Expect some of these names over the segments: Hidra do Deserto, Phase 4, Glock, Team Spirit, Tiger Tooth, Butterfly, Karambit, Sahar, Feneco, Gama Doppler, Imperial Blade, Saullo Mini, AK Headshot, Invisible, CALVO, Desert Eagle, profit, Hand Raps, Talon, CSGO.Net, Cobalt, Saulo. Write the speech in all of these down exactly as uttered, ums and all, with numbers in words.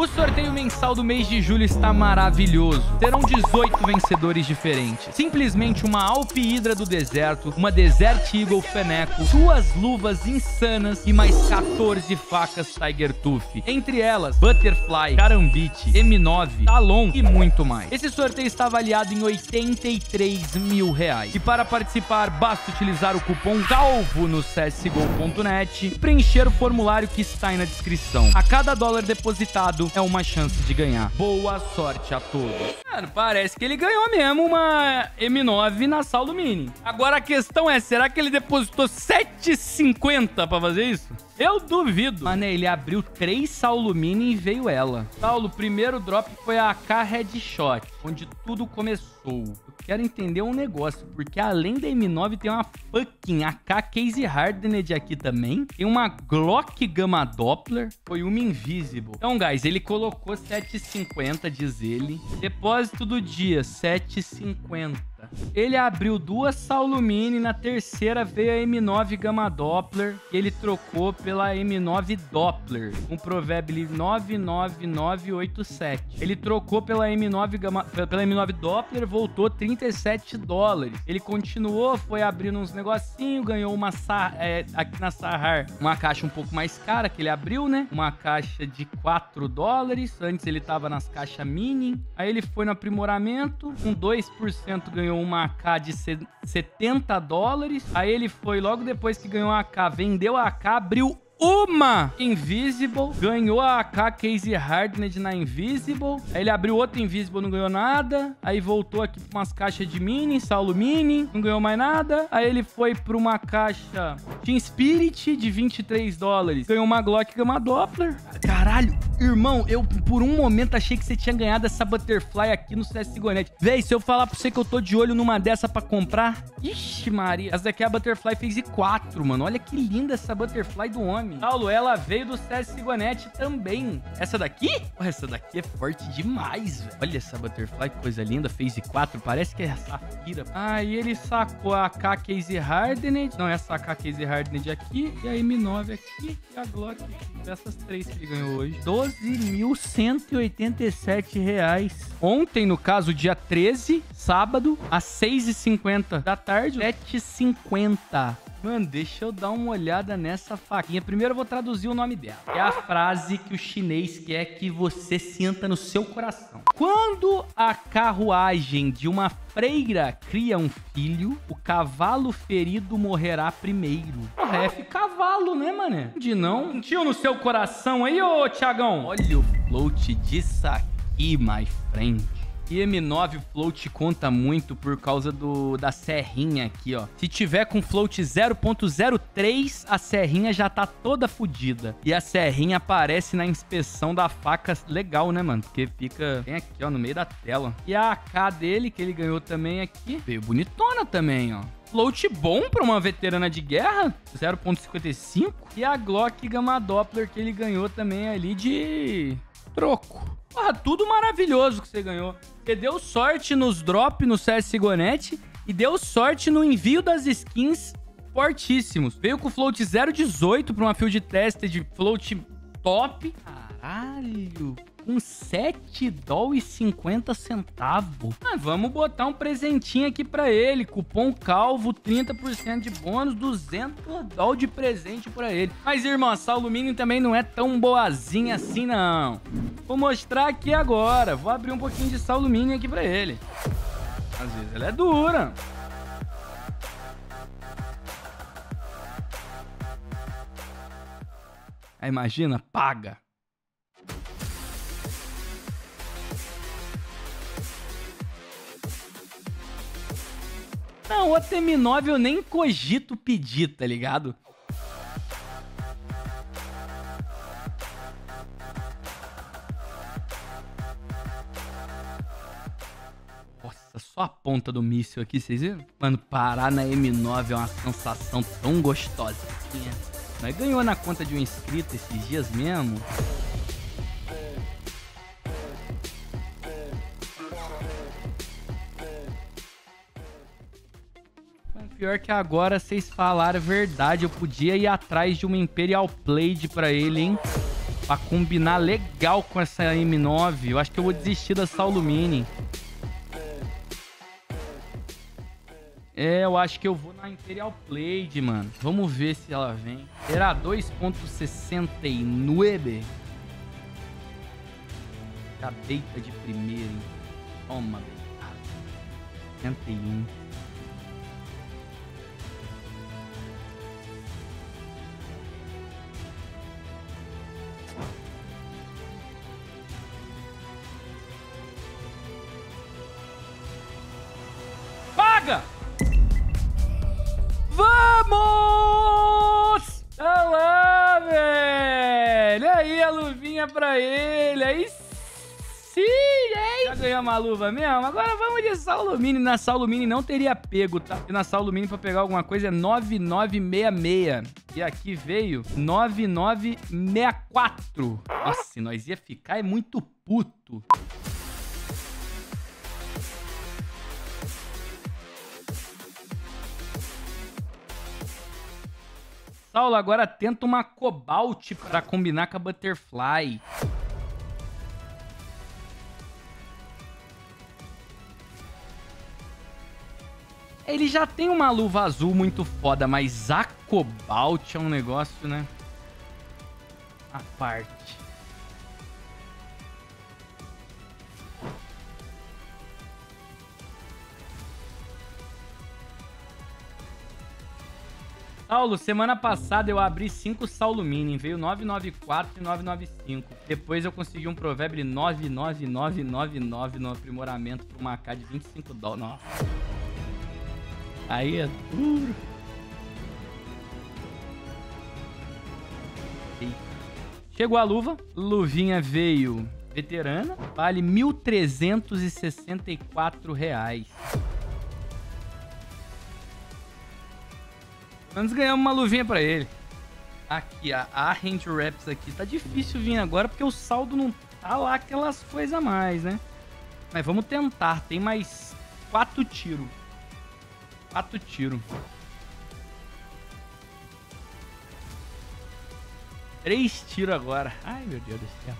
O sorteio mensal do mês de julho está maravilhoso. Terão dezoito vencedores diferentes. Simplesmente uma Alpe Hydra do deserto, uma Desert Eagle Feneco, duas luvas insanas e mais quatorze facas Tiger Tooth. Entre elas, Butterfly, Karambit, M nove, Talon e muito mais. Esse sorteio está avaliado em oitenta e três mil reais. E para participar, basta utilizar o cupom CALVO no C S G O ponto net e preencher o formulário que está aí na descrição. A cada dólar depositado, é uma chance de ganhar. Boa sorte a todos. Mano, parece que ele ganhou mesmo uma M nove na Saullo Mini. Agora a questão é, será que ele depositou sete e cinquenta pra fazer isso? Eu duvido. Mano, ele abriu três Saullo Mini e veio ela. Saullo, o primeiro drop foi a A K Headshot, onde tudo começou. Eu quero entender um negócio, porque além da M nove tem uma fucking A K Casey Hardened aqui também. Tem uma Glock Gama Doppler. Foi uma Invisible. Então, guys, ele colocou sete e cinquenta, diz ele. Depósito do dia, sete e cinquenta. Ele abriu duas Saullo Mini, na terceira veio a M nove Gama Doppler, que ele trocou pela M nove Doppler, um Provable nove nove nove oito sete. Ele trocou pela M nove Gama, pela M nove Doppler, voltou trinta e sete dólares. Ele continuou, foi abrindo uns negocinhos, ganhou uma é, aqui na Sahar, uma caixa um pouco mais cara que ele abriu, né? Uma caixa de quatro dólares, antes ele tava nas caixas mini. Aí ele foi no aprimoramento, com dois por cento ganhou uma A K de setenta dólares. Aí ele foi, logo depois que ganhou a AK, vendeu a AK, abriu uma Invisible, ganhou a A K Casey Hardened na Invisible. Aí ele abriu outra Invisible, não ganhou nada. Aí voltou aqui pra umas caixas de mini, Saullo Mini, não ganhou mais nada. Aí ele foi pra uma caixa Team Spirit de vinte e três dólares. Ganhou uma Glock Gama Doppler. Caralho, irmão, eu por um momento achei que você tinha ganhado essa Butterfly aqui no C S G O ponto net. Véi, se eu falar pra você que eu tô de olho numa dessa pra comprar... Ixi, Maria. Essa daqui é a Butterfly Phase quatro, mano. Olha que linda essa Butterfly do homem. Saullo, ela veio do C S G O ponto net também. Essa daqui? Essa daqui é forte demais, velho. Olha essa Butterfly, que coisa linda. Phase quatro, parece que é a Safira. Ah, e ele sacou a A K Casey Hardened. Não, essa A K Casey Hardened aqui. E a M nove aqui. E a Glock aqui. Essas três que ele ganhou hoje. doze mil cento e oitenta e sete reais. Ontem, no caso, dia treze, sábado, às seis e cinquenta da tarde. sete e cinquenta. Mano, deixa eu dar uma olhada nessa faquinha. Primeiro eu vou traduzir o nome dela. É a frase que o chinês quer que você sinta no seu coração. Quando a carruagem de uma freira cria um filho, o cavalo ferido morrerá primeiro. Porra, é F cavalo, né, mané? De não. Sentiu no seu coração aí, ô Tiagão? Olha o float disso aqui, my friend. E M nove float conta muito por causa do, da serrinha aqui, ó. Se tiver com float zero ponto zero três, a serrinha já tá toda fodida. E a serrinha aparece na inspeção da faca legal, né, mano? Porque fica bem aqui, ó, no meio da tela. E a A K dele, que ele ganhou também aqui, veio bonitona também, ó. Float bom pra uma veterana de guerra, zero ponto cinquenta e cinco. E a Glock Gama Doppler, que ele ganhou também ali de troco. Porra, tudo maravilhoso que você ganhou. Você deu sorte nos drops no C S G O ponto net e deu sorte no envio das skins fortíssimos. Veio com float zero ponto dezoito pra uma field test de float top. Caralho, com sete dólares e cinquenta centavos. Ah, vamos botar um presentinho aqui pra ele. Cupom CALVO, trinta por cento de bônus, duzentos dólares de presente pra ele. Mas, irmão, a Saullo Mini também não é tão boazinha assim, não. Vou mostrar aqui agora. Vou abrir um pouquinho de Saullo Mini aqui pra ele. Às vezes ela é dura. Aí, imagina, paga. Não, outra M nove eu nem cogito pedir, tá ligado? Nossa, só a ponta do míssil aqui, vocês viram? Mano, parar na M nove é uma sensação tão gostosa. Mas ganhou na conta de um inscrito esses dias mesmo. Pior que agora vocês falaram a verdade. Eu podia ir atrás de uma Imperial Blade pra ele, hein? pra combinar legal com essa M nove. Eu acho que eu vou desistir da Saullo Mini. É, eu acho que eu vou na Imperial Blade, mano. Vamos ver se ela vem. Será dois ponto sessenta e nove? Já deita de primeira, hein? Toma, deitada. sessenta e um. Paga! Vamos! Olha lá, velho! Olha aí a luvinha pra ele, aí sim! Sim, hein? Já ganhamos a luva mesmo. Agora vamos de Saullo Mini. Na Saullo Mini não teria pego, tá? E na Saullo Mini pra pegar alguma coisa é nove nove seis seis. E aqui veio nove nove seis quatro. Nossa, se nós ia ficar é muito puto. Saullo agora tenta uma Cobalt pra combinar com a Butterfly. Ele já tem uma luva azul muito foda, mas a Cobalt é um negócio, né? A parte. Saullo, semana passada eu abri cinco Saullo Mini. Veio novecentos e noventa e quatro e novecentos e noventa e cinco. Depois eu consegui um Provebre nove nove nove nove nove no aprimoramento pra uma A K de vinte e cinco dólares. Nossa. Aí é duro. Eita. Chegou a luva. Luvinha veio veterana. Vale mil trezentos e sessenta e quatro reais. Antes ganhamos uma luvinha pra ele. Aqui, a, a Hand Raps aqui. Tá difícil vir agora porque o saldo não tá lá aquelas coisas a mais, né? Mas vamos tentar. Tem mais quatro tiros. Quatro tiros. Três tiros agora. Ai, meu Deus do céu.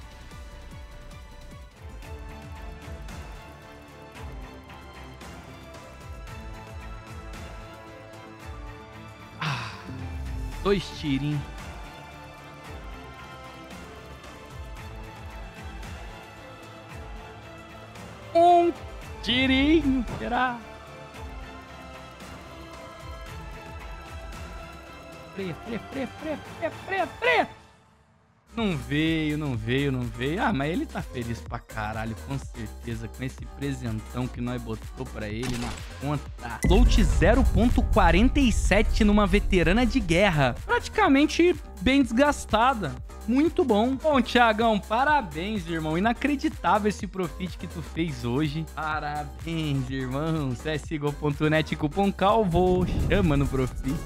Ah, dois tirinhos. Um tirinho. Será? Freia, freia, freia, freia, freia, freia, freia. Não veio, não veio, não veio. Ah, mas ele tá feliz pra caralho, com certeza, com esse presentão que nós botou pra ele na conta. Float zero ponto quarenta e sete numa veterana de guerra. Praticamente bem desgastada. Muito bom. Bom, Thiagão, parabéns, irmão. Inacreditável esse profit que tu fez hoje. Parabéns, irmão. C S G O ponto net, cupom CALVO. Chama no profit.